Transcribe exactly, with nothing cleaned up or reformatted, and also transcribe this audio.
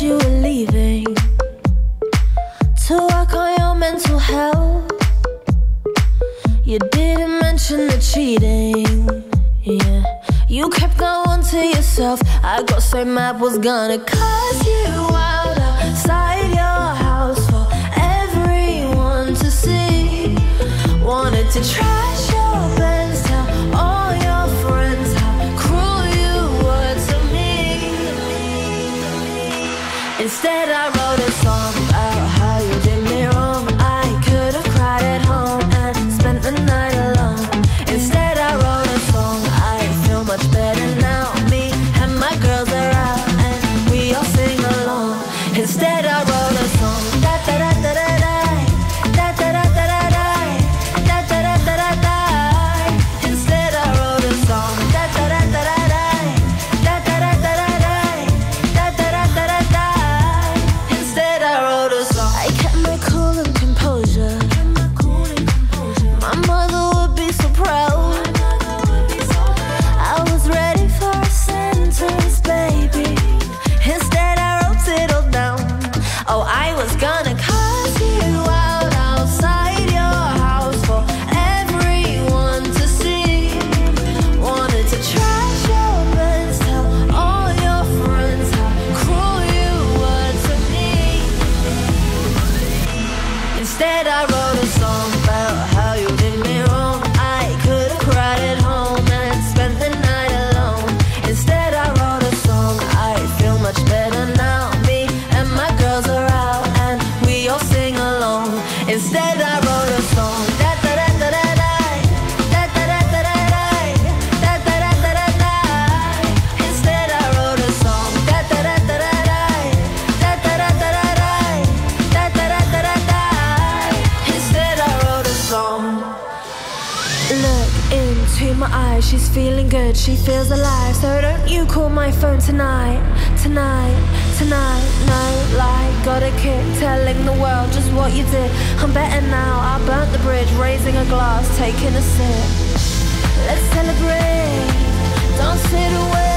said you were leaving to work on your mental health. You didn't mention the cheating, yeah. You kept that one to yourself. I got so mad, was gonna cuss you out outside your house for everyone to see. Wanted to trash your Benz, tell all your friends how cruel you were to me. Instead I wrote a song about how you did me wrong. I could have cried at home and spent the night alone. Instead I wrote a song, I feel much better now. Me and my girls are out and we all sing along. Instead I wrote a song, da da da da da da, da da da da da da, da da da da da da. Instead I wrote a song, da da da da da da, da da da da da da, da da da da da da. Instead I wrote a song. I kept my cool and composure. My mother would be so proud. I was ready for a sentence, baby. Instead I wrote it all down. Oh, I was gonna cuss you out outside your house for everyone to see. Wanted to trash your Benz, tell all your friends how cruel you were to me. Instead I wrote a song about how you did me wrong. I could have cried at home and spent the night alone. Instead I wrote a song, I feel much better now. Me and my girls are out and we all sing along. Instead I wrote a song, da da da da da da, da da da da da da, da da da da da da. Instead I wrote a song, da da da da da da, da da da da da da, da da da da da da. Instead I wrote a song. Look into my eyes, she's feeling good, she feels alive. So don't you call my phone tonight, tonight, tonight. No lie, got a kick telling the world just what you did. I'm better now, I burnt the bridge, raising a glass, taking a sip. Let's celebrate, don't sit away.